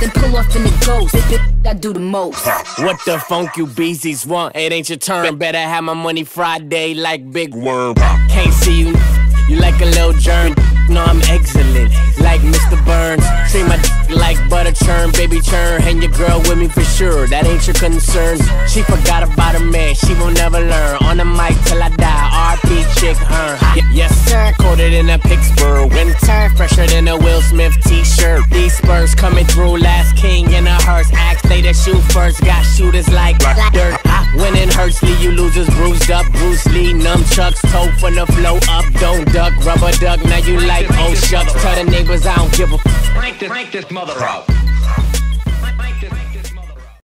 then pull off in the ghost. I do the most. What the funk you beezies want? It ain't your turn. Better have my money Friday like Big Worm. Can't see you, you like a little germ. No, I'm excellent, like Mr. Burns. Treat my d like butter churn, baby churn. Hang your girl with me for sure, that ain't your concern. She forgot about her man, she will never learn. On the mic till I die, R.P. Chick Hearn. Yes sir, colder than a Pittsburgh winter, fresher than a Will Smith t-shirt. These Spurs coming through, last king in a hearse. Axe they that shoot first, got shooters like dirt. Winning hurts, leave you losers bruised up. Bruce Lee, nunchucks, toe from the flow up. Don't duck, rubber duck, now you like. Oh shucks, tell the neighbors I don't give a f. Crank this mother up.